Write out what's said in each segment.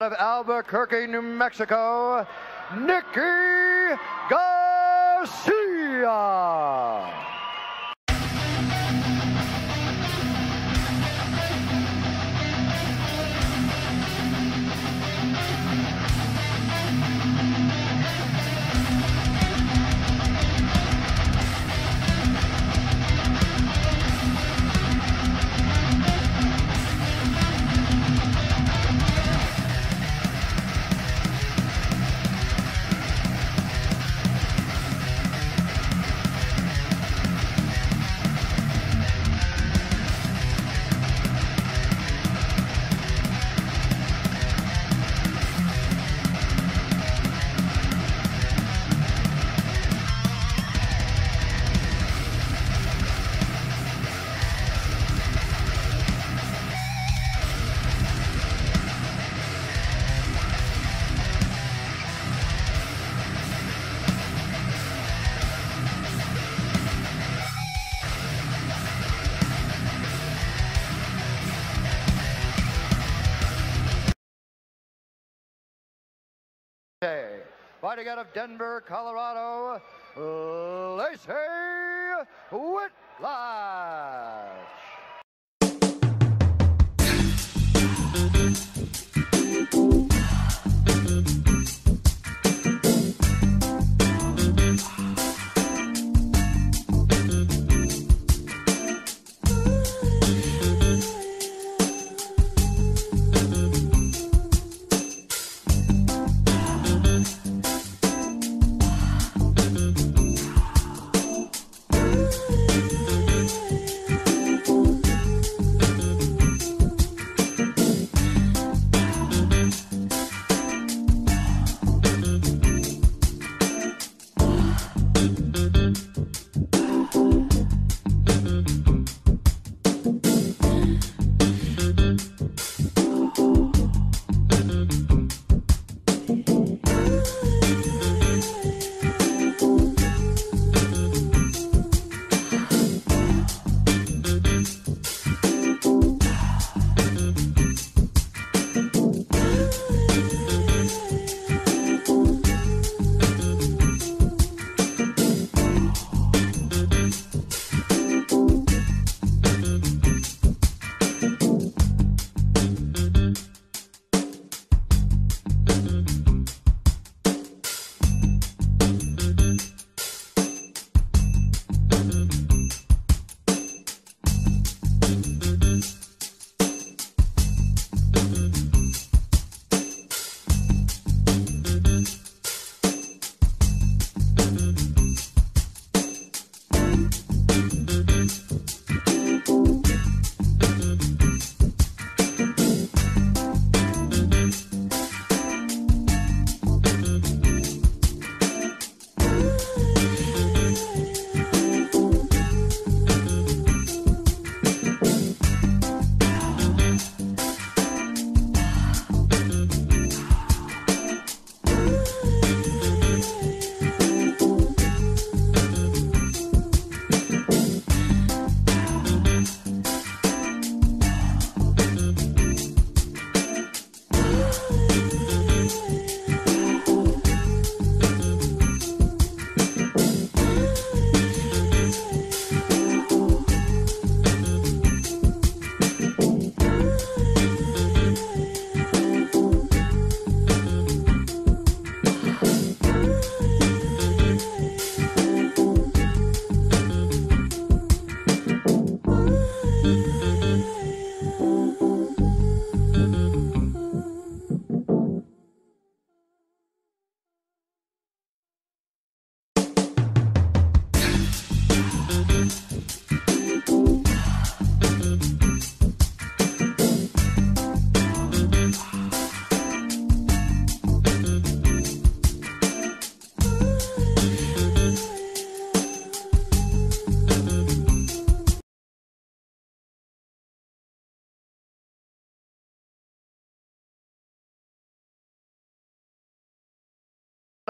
Of Albuquerque, New Mexico, Nikki Garcia. Fighting out of Denver, Colorado, Lacey Schuckman.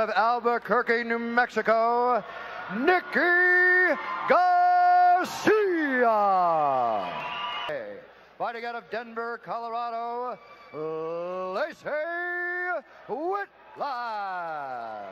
Of Albuquerque, New Mexico, Nikki Garcia. Fighting out of Denver, Colorado, Lacey Whitlatch.